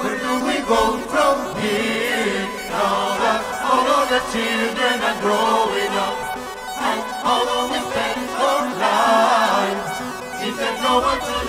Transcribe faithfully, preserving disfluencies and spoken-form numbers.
Where do we go from here? Now that all of the children are growing up, and all of we spend our lives, if there's no one to